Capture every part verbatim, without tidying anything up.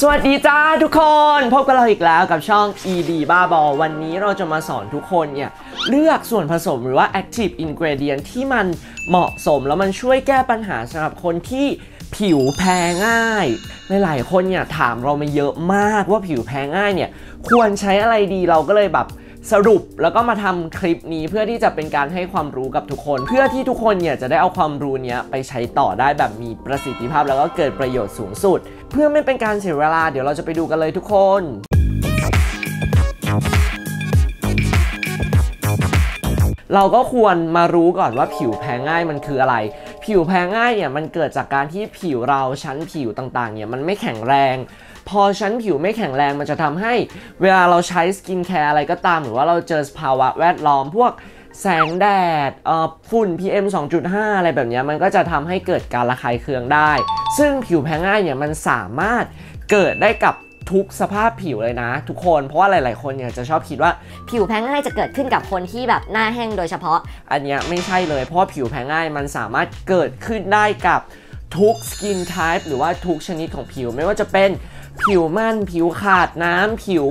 สวัสดีจ้าทุกคนพบกับเราอีกแล้วกับช่อง E D Bar b a วันนี้เราจะมาสอนทุกคนเนี่ยเลือกส่วนผสมหรือว่า active ingredient ที่มันเหมาะสมแล้วมันช่วยแก้ปัญหาสำหรับคนที่ผิวแพ้ง่ายหลายๆคนเนี่ยถามเรามาเยอะมากว่าผิวแพ้ง่ายเนี่ยควรใช้อะไรดีเราก็เลยแบบสรุปแล้วก็มาทำคลิปนี้เพื่อที่จะเป็นการให้ความรู้กับทุกคนเพื่อที่ทุกคนเนี่ยจะได้เอาความรู้เนี้ยไปใช้ต่อได้แบบมีประสิทธิภาพแล้วก็เกิดประโยชน์สูงสุดเพื่อไม่เป็นการเสียเวลาเดี๋ยวเราจะไปดูกันเลยทุกคนเราก็ควรมารู้ก่อนว่าผิวแพ้ง่ายมันคืออะไรผิวแพ้ง่ายเนี่ยมันเกิดจากการที่ผิวเราชั้นผิวต่างๆเนี่ยมันไม่แข็งแรงพอชั้นผิวไม่แข็งแรงมันจะทำให้เวลาเราใช้สกินแคร์อะไรก็ตามหรือว่าเราเจอภาวะแวดล้อมพวกแสงแดดฝุ่น พี เอ็ม สองจุดห้า อะไรแบบนี้มันก็จะทำให้เกิดการระคายเคืองได้ซึ่งผิวแพ้ง่ายเนี่ยมันสามารถเกิดได้กับทุกสภาพผิวเลยนะทุกคนเพราะว่าหลายๆคนเนี่ยจะชอบคิดว่าผิวแพ้ง่ายจะเกิดขึ้นกับคนที่แบบหน้าแห้งโดยเฉพาะอันนี้ไม่ใช่เลยเพราะผิวแพ้ง่ายมันสามารถเกิดขึ้นได้กับทุกสกินไทป์หรือว่าทุกชนิดของผิวไม่ว่าจะเป็นผิวมันผิวขาดน้ำผิว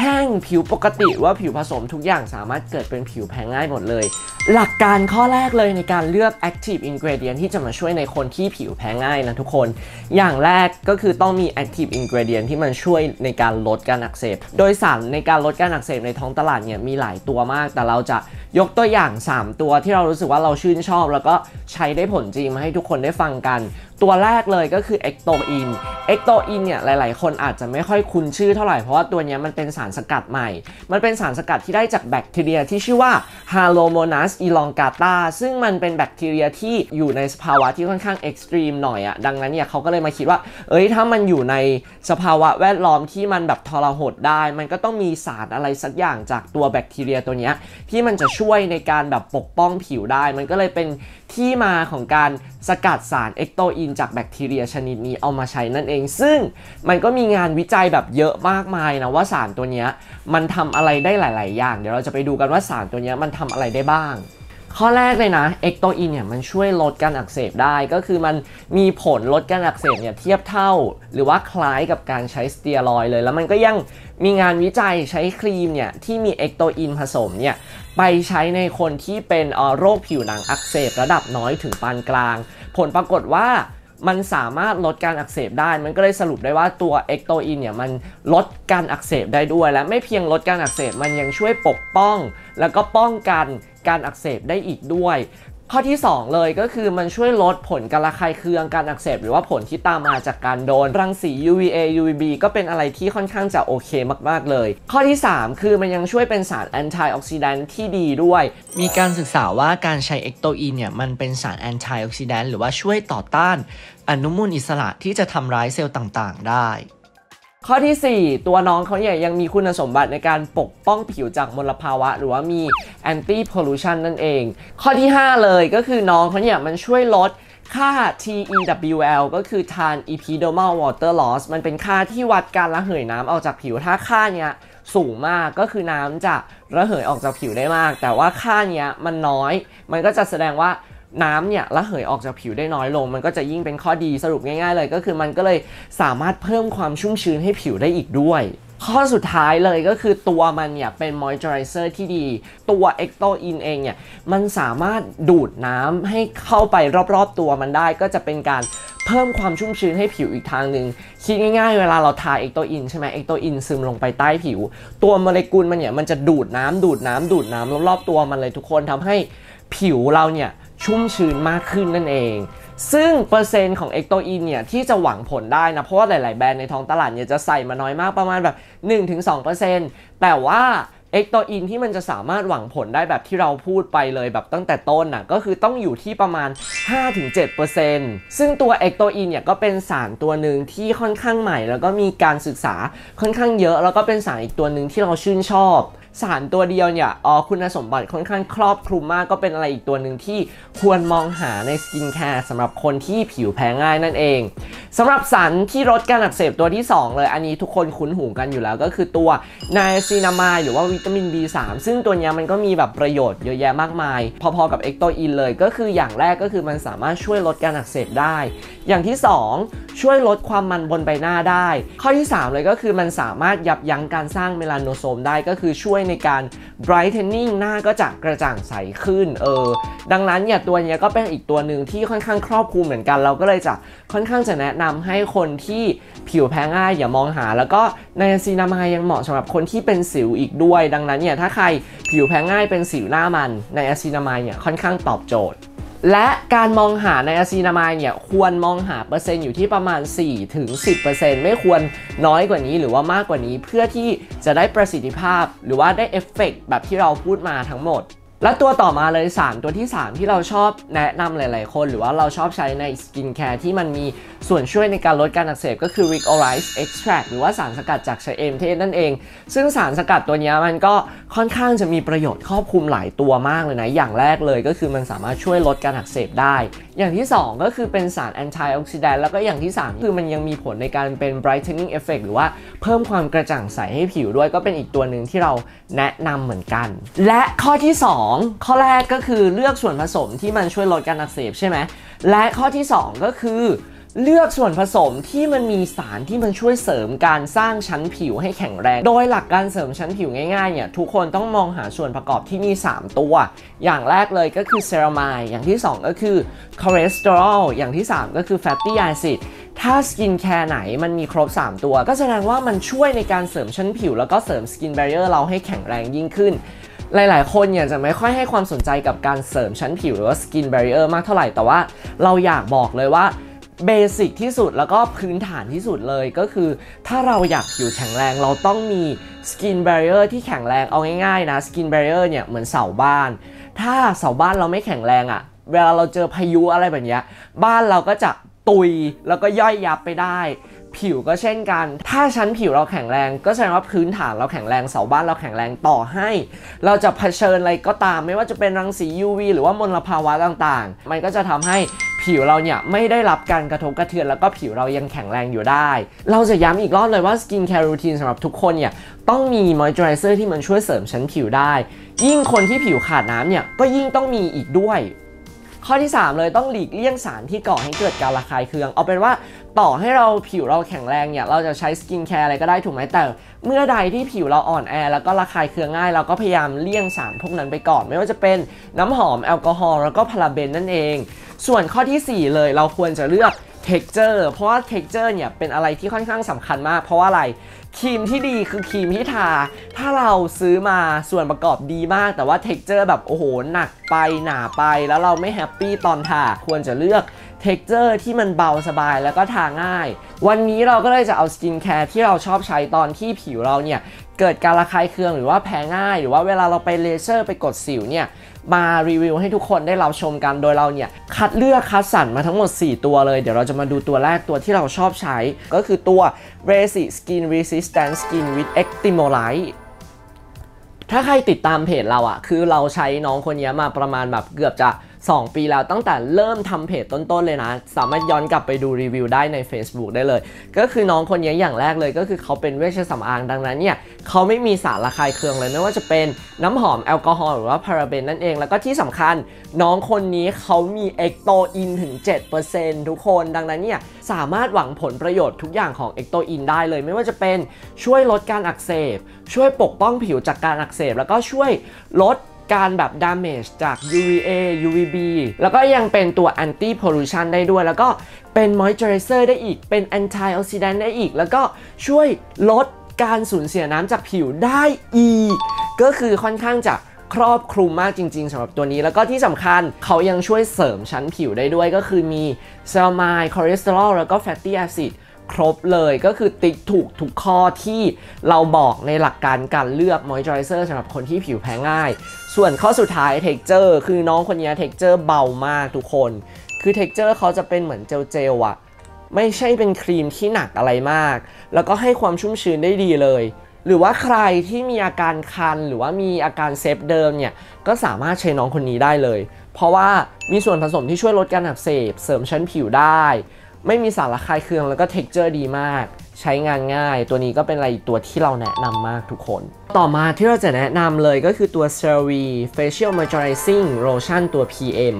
แห้งผิวปกติว่าผิวผสมทุกอย่างสามารถเกิดเป็นผิวแพ้ง่ายหมดเลยหลักการข้อแรกเลยในการเลือก active ingredient ที่จะมาช่วยในคนที่ผิวแพ้ง่ายนะทุกคนอย่างแรกก็คือต้องมี active ingredient ที่มันช่วยในการลดการอักเสบโดยสารในการลดการอักเสบในท้องตลาดเนี่ยมีหลายตัวมากแต่เราจะยกตัวอย่างสามตัวที่เรารู้สึกว่าเราชื่นชอบแล้วก็ใช้ได้ผลจริงมาให้ทุกคนได้ฟังกันตัวแรกเลยก็คือเอ็กโตอินเอ็กโตอินเนี่ยหลายๆคนอาจจะไม่ค่อยคุ้นชื่อเท่าไหร่เพราะว่าตัวนี้มันเป็นสารสกัดใหม่มันเป็นสารสกัดที่ได้จากแบคทีเรียที่ชื่อว่า Halomonas elongata ซึ่งมันเป็นแบคทีเรียที่อยู่ในสภาวะที่ค่อนข้างเอ็กซ์ตรีมหน่อยอะดังนั้นเนี่ยเขาก็เลยมาคิดว่าเอ้ยถ้ามันอยู่ในสภาวะแวดล้อมที่มันแบบทรหดได้มันก็ต้องมีสารอะไรสักอย่างจากตัวแบคทีเรียตัวนี้ที่มันจะช่วยในการแบบปกป้องผิวได้มันก็เลยเป็นที่มาของการสกัดสารเอ็กโตอินจากแบคทีเรียชนิดนี้เอามาใช้นั่นเองซึ่งมันก็มีงานวิจัยแบบเยอะมากมายนะว่าสารตัวนี้มันทำอะไรได้หลายๆอย่างเดี๋ยวเราจะไปดูกันว่าสารตัวนี้มันทำอะไรได้บ้างข้อแรกเลยนะเอ็กโตอินเนี่ยมันช่วยลดการอักเสบได้ก็คือมันมีผลลดการอักเสบเนี่ยเทียบเท่าหรือว่าคล้ายกับการใช้สเตียรอยด์เลยแล้วมันก็ยังมีงานวิจัยใช้ครีมเนี่ยที่มีเอ็กโตอินผสมเนี่ยไปใช้ในคนที่เป็นโรคผิวหนังอักเสบระดับน้อยถึงปานกลางผลปรากฏว่ามันสามารถลดการอักเสบได้มันก็เลยสรุปได้ว่าตัวเอ็กโตอินเนี่ยมันลดการอักเสบได้ด้วยและไม่เพียงลดการอักเสบมันยังช่วยปกป้องแล้วก็ป้องกันการอักเสบได้อีกด้วยข้อที่สองเลยก็คือมันช่วยลดผลการระคายเคืองการอักเสบหรือว่าผลที่ตามมาจากการโดนรังสี ยู วี เอ ยู วี บี ก็เป็นอะไรที่ค่อนข้างจะโอเคมากๆเลยข้อที่สามคือมันยังช่วยเป็นสารแอนตี้ออกซิแดนท์ที่ดีด้วยมีการศึกษาว่าการใช้เอ็กโตอินเนี่ยมันเป็นสารแอนตี้ออกซิแดนท์หรือว่าช่วยต่อต้านอนุมูลอิสระที่จะทำร้ายเซลล์ต่างๆได้ข้อที่สี่ตัวน้องเขาเนี่ยยังมีคุณสมบัติในการปกป้องผิวจากมลภาวะหรือว่ามี anti pollution นั่นเองข้อที่ห้าเลยก็คือน้องเขาเนี่ยมันช่วยลดค่า ที อี ดับเบิลยู แอล ก็คือ Tan Epidermal Water Loss มันเป็นค่าที่วัดการระเหยน้ำออกจากผิวถ้าค่าเนี้ยสูงมากก็คือน้ำจะระเหยออกจากผิวได้มากแต่ว่าค่าเนี้ยมันน้อยมันก็จะแสดงว่าน้ำเนี่ยระเหยออกจากผิวได้น้อยลงมันก็จะยิ่งเป็นข้อดีสรุปง่ายๆเลยก็คือมันก็เลยสามารถเพิ่มความชุ่มชื้นให้ผิวได้อีกด้วยข้อสุดท้ายเลยก็คือตัวมันเนี่ยเป็นมอยส์เจอไรเซอร์ที่ดีตัวเอ็กโตอินเองเนี่ยมันสามารถดูดน้ำให้เข้าไปรอบๆตัวมันได้ก็จะเป็นการเพิ่มความชุ่มชื้นให้ผิวอีกทางหนึ่งคิดง่ายๆเวลาเราทาเอ็กโตอินใช่ไหมเอ็กโตอินซึมลงไปใต้ผิวตัวโมเลกุลมันเนี่ยมันจะดูดน้ำดูดน้ำดูดน้ำรอบๆตัวมันเลยทุกคนทำให้ผิวเราเนี่ยชุ่มชื้นมากขึ้นนั่นเองซึ่งเปอร์เซ็นต์ของเอ็กโตอินเนี่ยที่จะหวังผลได้นะเพราะว่าหลายๆแบรนด์ในท้องตลาดเนี่ยจะใส่มาน้อยมากประมาณแบบ หนึ่งถึงสองเปอร์เซ็นต์ แต่ว่าเอ็กโตอินที่มันจะสามารถหวังผลได้แบบที่เราพูดไปเลยแบบตั้งแต่ต้นนะก็คือต้องอยู่ที่ประมาณ ห้าถึงเจ็ดเปอร์เซ็นต์ ซึ่งตัวเอ็กโตอินเนี่ยก็เป็นสารตัวหนึ่งที่ค่อนข้างใหม่แล้วก็มีการศึกษาค่อนข้างเยอะแล้วก็เป็นสารอีกตัวหนึ่งที่เราชื่นชอบสารตัวเดียวเนี่ยอ๋อคุณสมบัติค่อนข้างครอบคลุมมากก็เป็นอะไรอีกตัวหนึ่งที่ควรมองหาในสกินแคร์สำหรับคนที่ผิวแพ้ง่ายนั่นเองสำหรับสารที่ลดการอักเสบตัวที่สองเลยอันนี้ทุกคนคุ้นหูกันอยู่แล้วก็คือตัวไนซีนามายหรือว่าวิตามิน บี สาม ซึ่งตัวนี้มันก็มีแบบประโยชน์เยอะแยะมากมายพอๆกับเอ็กโตอินเลยก็คืออย่างแรกก็คือมันสามารถช่วยลดการอักเสบได้อย่างที่สอง ช่วยลดความมันบนใบหน้าได้ข้อที่สามเลยก็คือมันสามารถยับยั้งการสร้างเมลาโนโซมได้ก็คือช่วยในการ brightening หน้าก็จะกระจ่างใสขึ้นเออดังนั้นเนี่ยตัวนี้ก็เป็นอีกตัวหนึ่งที่ค่อนข้างครอบคลุมเหมือนกันเราก็เลยจะค่อนข้างจะแนะนำให้คนที่ผิวแพ้ง่ายอย่ามองหาแล้วก็ไนอาซินามายยังเหมาะสำหรับคนที่เป็นสิวอีกด้วยดังนั้นเนี่ยถ้าใครผิวแพ้ง่ายเป็นสิวหน้ามันไนอาซินามายเนี่ยค่อนข้างตอบโจทย์และการมองหาไนอาซินามายเนี่ยควรมองหาเปอร์เซ็นต์อยู่ที่ประมาณ สี่ถึงสิบเปอร์เซ็นต์ ไม่ควรน้อยกว่านี้หรือว่ามากกว่านี้เพื่อที่จะได้ประสิทธิภาพหรือว่าได้เอฟเฟกต์แบบที่เราพูดมาทั้งหมดและตัวต่อมาเลยสารตัวที่สามที่เราชอบแนะนำหลายๆคนหรือว่าเราชอบใช้ในสกินแคร์ที่มันมีส่วนช่วยในการลดการอักเสบก็คือ Licorice Extract หรือว่าสารสกัดจากชะเอมเทศนั่นเองซึ่งสารสกัดตัวนี้มันก็ค่อนข้างจะมีประโยชน์ครอบคลุมหลายตัวมากเลยนะอย่างแรกเลยก็คือมันสามารถช่วยลดการอักเสบได้อย่างที่สองก็คือเป็นสาร Antioxidant แล้วก็อย่างที่สามคือมันยังมีผลในการเป็น Brightening Effect หรือว่าเพิ่มความกระจ่างใสให้ผิวด้วยก็เป็นอีกตัวหนึ่งที่เราแนะนำเหมือนกันและข้อที่สองข้อแรกก็คือเลือกส่วนผสมที่มันช่วยลดการอักเสบใช่ไหมและข้อที่สองก็คือเลือกส่วนผสมที่มันมีสารที่มันช่วยเสริมการสร้างชั้นผิวให้แข็งแรงโดยหลักการเสริมชั้นผิวง่ายๆเนี่ยทุกคนต้องมองหาส่วนประกอบที่มีสามตัวอย่างแรกเลยก็คือเซรามายอย่างที่สองก็คือคอเลสเตอรอลอย่างที่สามก็คือแฟตตี้แอซิดถ้าสกินแคร์ไหนมันมีครบสามตัวก็แสดงว่ามันช่วยในการเสริมชั้นผิวแล้วก็เสริมสกินแบรีเออร์เราให้แข็งแรงยิ่งขึ้นหลายๆคนเนี่ยจะไม่ค่อยให้ความสนใจกับการเสริมชั้นผิวหรือว่า skin barrier มากเท่าไหร่แต่ว่าเราอยากบอกเลยว่าเบสิกที่สุดแล้วก็พื้นฐานที่สุดเลยก็คือถ้าเราอยากผิวแข็งแรงเราต้องมี skin barrier ที่แข็งแรงเอาง่ายๆนะ skin barrier เนี่ยเหมือนเสาบ้านถ้าเสาบ้านเราไม่แข็งแรงอะเวลาเราเจอพายุอะไรแบบนี้บ้านเราก็จะตุยแล้วก็ย่อยยับไปได้ผิวก็เช่นกันถ้าชั้นผิวเราแข็งแรงก็แสดงว่าพื้นฐานเราแข็งแรงเสาบ้านเราแข็งแรงต่อให้เราจะเผชิญอะไรก็ตามไม่ว่าจะเป็นรังสี ยู วี หรือว่ามลภาวะต่างๆมันก็จะทำให้ผิวเราเนี่ยไม่ได้รับการกระทบกระเทือนแล้วก็ผิวเรายังแข็งแรงอยู่ได้เราจะย้ำอีกรอบเลยว่าสกินแคร์รูทีนสำหรับทุกคนเนี่ยต้องมีมอยเจอไรเซอร์ที่มันช่วยเสริมชั้นผิวได้ยิ่งคนที่ผิวขาดน้ำเนี่ยก็ยิ่งต้องมีอีกด้วยข้อที่สามเลยต้องหลีกเลี่ยงสารที่ก่อให้เกิดการระคายเคืองเอาเป็นว่าต่อให้เราผิวเราแข็งแรงเนี่ยเราจะใช้สกินแคร์อะไรก็ได้ถูกไหมแต่เมื่อใดที่ผิวเราอ่อนแอแล้วก็ระคายเคืองง่ายเราก็พยายามเลี่ยงสารพวกนั้นไปก่อนไม่ว่าจะเป็นน้ำหอมแอลกอฮอล์แล้วก็พาราเบนนั่นเองส่วนข้อที่สี่เลยเราควรจะเลือกtexture เพราะว่า texture เนี่ยเป็นอะไรที่ค่อนข้างสำคัญมากเพราะว่าอะไรครีมที่ดีคือครีมที่ทาถ้าเราซื้อมาส่วนประกอบดีมากแต่ว่า texture แบบโอ้โหหนักไปหนาไปแล้วเราไม่แฮปปี้ตอนทาควรจะเลือก texture ที่มันเบาสบายแล้วก็ทาง่ายวันนี้เราก็เลยจะเอาสกินแคร์ที่เราชอบใช้ตอนที่ผิวเราเนี่ยเกิดการระคายเคืองหรือว่าแพ้ง่ายหรือว่าเวลาเราไปเลเซอร์ไปกดสิวเนี่ยมารีวิวให้ทุกคนได้รับชมกันโดยเราเนี่ยคัดเลือกคัดสรรมาทั้งหมดสี่ตัวเลยเดี๋ยวเราจะมาดูตัวแรกตัวที่เราชอบใช้ก็คือตัว Resiskin Resistant Skin with Ectymolite ถ้าใครติดตามเพจเราอะคือเราใช้น้องคนนี้มาประมาณแบบเกือบจะสองปีแล้วตั้งแต่เริ่มทำเพจต้นๆเลยนะสามารถย้อนกลับไปดูรีวิวได้ใน Facebook ได้เลยก็คือน้องคนนี้อย่างแรกเลยก็คือเขาเป็นเวชสำอางดังนั้นเนี่ยเขาไม่มีสารระคายเคืองเลยไม่ว่าจะเป็นน้ำหอมแอลกอฮอล์หรือว่าพาราเบนนั่นเองแล้วก็ที่สำคัญน้องคนนี้เขามีเอ็กโตอินถึง เจ็ดเปอร์เซ็นต์ ทุกคนดังนั้นเนี่ยสามารถหวังผลประโยชน์ทุกอย่างของเอ็กโตอินได้เลยไม่ว่าจะเป็นช่วยลดการอักเสบช่วยปกป้องผิวจากการอักเสบแล้วก็ช่วยลดการแบบ damage จาก ยู วี เอ ยู วี บี แล้วก็ยังเป็นตัว anti pollution ได้ด้วยแล้วก็เป็น moisturizer ได้อีกเป็น antioxidant ได้อีกแล้วก็ช่วยลดการสูญเสียน้ำจากผิวได้อีกก็คือค่อนข้างจะครอบคลุมมากจริงๆสำหรับตัวนี้แล้วก็ที่สำคัญเขายังช่วยเสริมชั้นผิวได้ด้วยก็คือมีเซรามายคอเลสเตอรอลแล้วก็ fatty acidครบเลยก็คือติ๊กถูกทุกข้อที่เราบอกในหลักการการเลือกมอยเจอไรเซอร์สำหรับคนที่ผิวแพ้ง่ายส่วนข้อสุดท้ายเท็กเจอร์คือน้องคนนี้เท็กเจอร์เบามากทุกคนคือเท็กเจอร์เขาจะเป็นเหมือนเจลเจลอะไม่ใช่เป็นครีมที่หนักอะไรมากแล้วก็ให้ความชุ่มชื้นได้ดีเลยหรือว่าใครที่มีอาการคันหรือว่ามีอาการเซฟเดิมเนี่ยก็สามารถใช้น้องคนนี้ได้เลยเพราะว่ามีส่วนผสมที่ช่วยลดการอักเสบเสริมชั้นผิวได้ไม่มีสารระคายเคืองแล้วก็ texture ดีมากใช้งานง่ายตัวนี้ก็เป็นอะไรตัวที่เราแนะนำมากทุกคนต่อมาที่เราจะแนะนำเลยก็คือตัว CeraVe Facial Moisturizing Lotion ตัว พี เอ็ม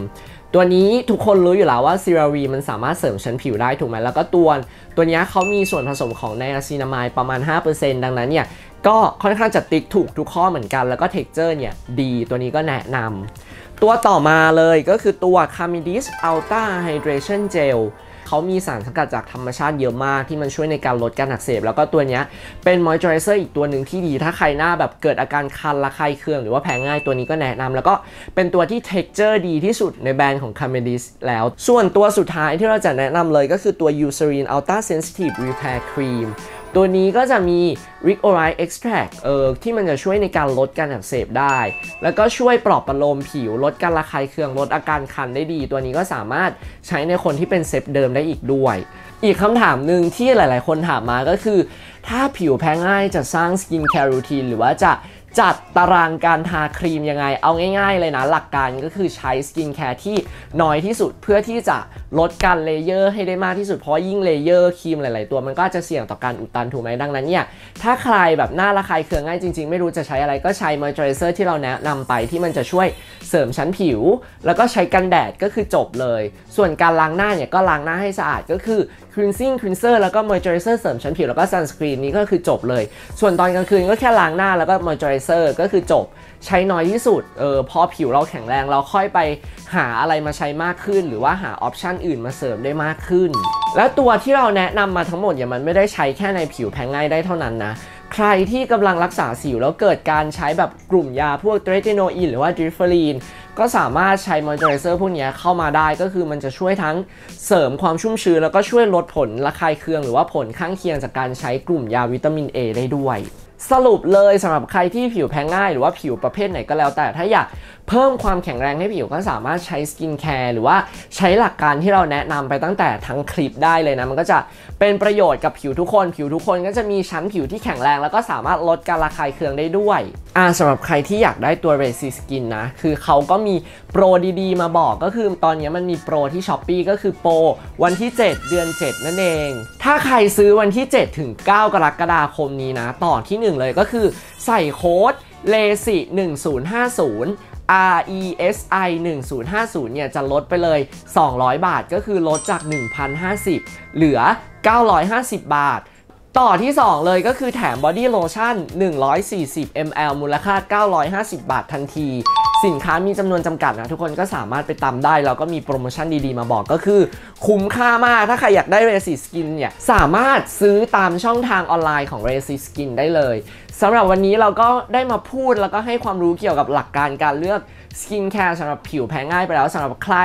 ตัวนี้ทุกคนรู้อยู่แล้วว่า CeraVe มันสามารถเสริมชั้นผิวได้ถูกไหมแล้วก็ตัวตัวนี้เขามีส่วนผสมของไนอาซินามายประมาณ ห้าเปอร์เซ็นต์ ดังนั้นเนี่ยก็ค่อนข้างจะติ๊กถูกทุกข้อเหมือนกันแล้วก็ texture เนี่ยดีตัวนี้ก็แนะนำตัวต่อมาเลยก็คือตัว Cammedis Ultra Hydration Gel เขามีสารสกัดจากธรรมชาติเยอะมากที่มันช่วยในการลดการอักเสบแล้วก็ตัวนี้เป็น moisturizer อีกตัวหนึ่งที่ดีถ้าใครหน้าแบบเกิดอาการคันระคายเคืองหรือว่าแพ้ง่ายตัวนี้ก็แนะนำแล้วก็เป็นตัวที่ texture ดีที่สุดในแบรนด์ของ Cammedis แล้วส่วนตัวสุดท้ายที่เราจะแนะนำเลยก็คือตัว Eucerin Ultra Sensitive Repair Creamตัวนี้ก็จะมี Resiskin Extract เออที่มันจะช่วยในการลดการอักเสบได้แล้วก็ช่วยปลอบประโลมผิวลดการระคายเคืองลดอาการคันได้ดีตัวนี้ก็สามารถใช้ในคนที่เป็นเซฟเดิมได้อีกด้วยอีกคำถามหนึ่งที่หลายๆคนถามมาก็คือถ้าผิวแพ้ง่ายจะสร้างสกินแคร์รูทีนหรือว่าจะจัดตารางการทาครีมยังไงเอาง่ายๆเลยนะหลักการก็คือใช้สกินแคร์ที่น้อยที่สุดเพื่อที่จะลดการเลเยอร์ให้ได้มากที่สุดเพราะยิ่งเลเยอร์ครีมหลายๆตัวมันก็จะเสี่ยงต่อการอุดตันถูกไหมดังนั้นเนี่ยถ้าใครแบบหน้าระคายเคืองง่ายจริงๆไม่รู้จะใช้อะไรก็ใช้ moisturizer ที่เราแนะนำไปที่มันจะช่วยเสริมชั้นผิวแล้วก็ใช้กันแดดก็คือจบเลยส่วนการล้างหน้าเนี่ยก็ล้างหน้าให้สะอาดก็คือ cleansing cleanser แล้วก็ moisturizer เสริมชั้นผิวแล้วก็ sunscreen นี้ก็คือจบเลยส่วนตอนกลางคืนก็แค่ล้างหน้าแล้วก็ moisturizerก็คือจบใช้น้อยที่สุดเออพอผิวเราแข็งแรงเราค่อยไปหาอะไรมาใช้มากขึ้นหรือว่าหาออปชั่นอื่นมาเสริมได้มากขึ้นแล้วตัวที่เราแนะนำมาทั้งหมดเนี่ยมันไม่ได้ใช้แค่ในผิวแพ้ง่ายได้เท่านั้นนะใครที่กำลังรักษาสิวแล้วเกิดการใช้แบบกลุ่มยาพวกเทรติโนอินหรือว่าดริฟเฟอรีนก็สามารถใช้มอยเจอไรเซอร์พวกนี้เข้ามาได้ก็คือมันจะช่วยทั้งเสริมความชุ่มชื้นแล้วก็ช่วยลดผลระคายเคืองหรือว่าผลข้างเคียงจากการใช้กลุ่มยาวิตามิน เอ ได้ด้วยสรุปเลยสำหรับใครที่ผิวแพ้ง่ายหรือว่าผิวประเภทไหนก็แล้วแต่ถ้าอยากเพิ่มความแข็งแรงให้ผิวก็สามารถใช้สกินแคร์หรือว่าใช้หลักการที่เราแนะนำไปตั้งแต่ทั้งคลิปได้เลยนะมันก็จะเป็นประโยชน์กับผิวทุกคนผิวทุกคนก็จะมีชั้นผิวที่แข็งแรงแล้วก็สามารถลดการระคายเคืองได้ด้วยอ่าสำหรับใครที่อยากได้ตัว Resiskin นะคือเขาก็มีโปรดีๆมาบอกก็คือตอนนี้มันมีโปรที่ Shopee ก็คือโปรวันที่เจ็ดเดือนเจ็ดนั่นเองถ้าใครซื้อวันที่เจ็ดถึงเก้ากรกฎาคมนี้นะต่อที่หนึ่งเลยก็คือใส่โค้ด เรซิ หนึ่งศูนย์ห้าศูนย์อาร์ อี เอส ไอ หนึ่งศูนย์ห้าศูนย์เนี่ยจะลดไปเลยสองร้อยบาทก็คือลดจาก หนึ่งพันห้าสิบ เหลือเก้าร้อยห้าสิบบาทต่อที่สองเลยก็คือแถมบอดี้โลชั่นหนึ่งร้อยสี่สิบมิลลิลิตร มูลค่าเก้าร้อยห้าสิบบาททันทีสินค้ามีจำนวนจำกัดนะทุกคนก็สามารถไปตามได้แล้วก็มีโปรโมชั่นดีๆมาบอกก็คือคุ้มค่ามากถ้าใครอยากได้ Resiskin เนี่ยสามารถซื้อตามช่องทางออนไลน์ของ Resiskin ได้เลยสำหรับวันนี้เราก็ได้มาพูดแล้วก็ให้ความรู้เกี่ยวกับหลักการการเลือกสกินแคร์สำหรับผิวแพ้ง่ายไปแล้วสำหรับใคร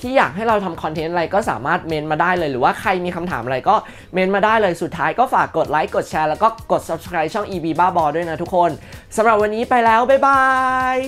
ที่อยากให้เราทำคอนเทนต์อะไรก็สามารถเมนมาได้เลยหรือว่าใครมีคำถามอะไรก็เมนมาได้เลยสุดท้ายก็ฝากกดไลค์กดแชร์แล้วก็กด ซับสไครบ์ ช่อง อี ดี Bar b a ด้วยนะทุกคนสำหรับวันนี้ไปแล้วบ๊ายบาย